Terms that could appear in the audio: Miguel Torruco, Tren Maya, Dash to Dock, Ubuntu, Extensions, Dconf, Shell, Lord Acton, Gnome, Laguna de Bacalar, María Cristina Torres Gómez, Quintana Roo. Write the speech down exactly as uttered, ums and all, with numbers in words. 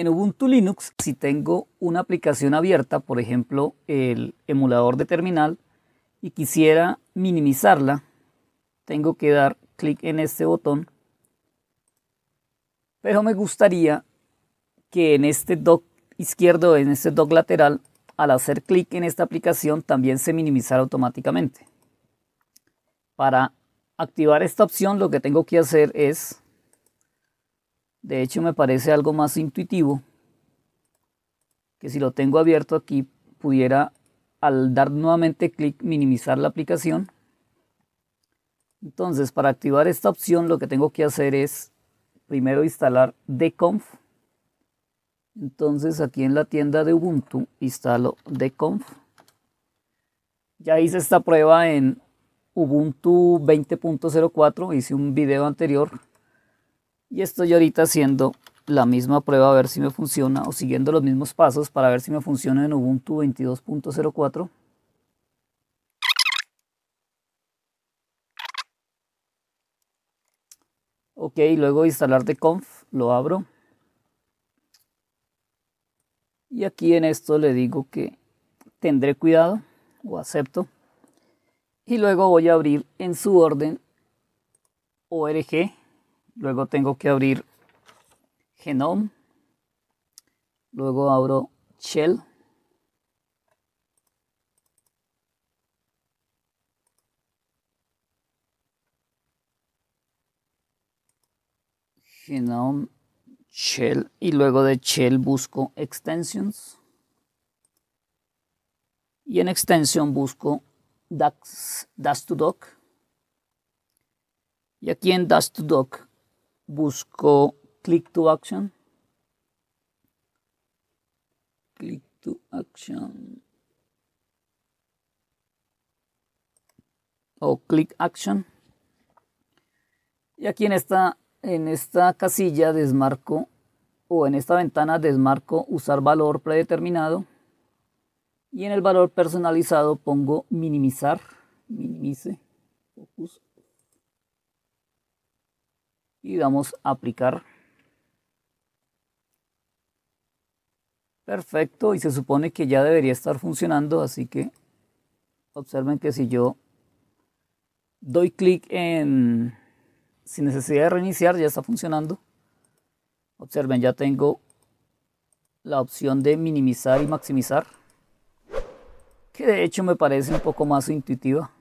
En Ubuntu Linux, si tengo una aplicación abierta, por ejemplo el emulador de terminal, y quisiera minimizarla, tengo que dar clic en este botón, pero me gustaría que en este dock izquierdo, en este dock lateral, al hacer clic en esta aplicación también se minimizara automáticamente. Para activar esta opción lo que tengo que hacer es, de hecho me parece algo más intuitivo, que si lo tengo abierto aquí pudiera al dar nuevamente clic minimizar la aplicación. Entonces para activar esta opción lo que tengo que hacer es primero instalar Dconf. Entonces aquí en la tienda de Ubuntu instalo Dconf. Ya hice esta prueba en Ubuntu veinte punto cero cuatro, hice un video anterior. Y estoy ahorita haciendo la misma prueba a ver si me funciona, o siguiendo los mismos pasos para ver si me funciona en Ubuntu veintidós punto cero cuatro. Ok, luego instalar Dconf, lo abro. Y aquí en esto le digo que tendré cuidado o acepto. Y luego voy a abrir en su orden O R G. Luego tengo que abrir Gnome. Luego abro Shell. Gnome, Shell, y luego de Shell busco Extensions. Y en Extension busco Dash, Dash to Dock. Y aquí en Dash to Dock busco Click to Action. Click to Action. O Click Action. Y aquí en esta, en esta casilla desmarco, o en esta ventana desmarco usar valor predeterminado, y en el valor personalizado pongo minimizar, minimice, focus, y damos a aplicar. Perfecto, y se supone que ya debería estar funcionando, así que observen que si yo doy clic en... sin necesidad de reiniciar, ya está funcionando. Observen, ya tengo la opción de minimizar y maximizar, que de hecho me parece un poco más intuitiva.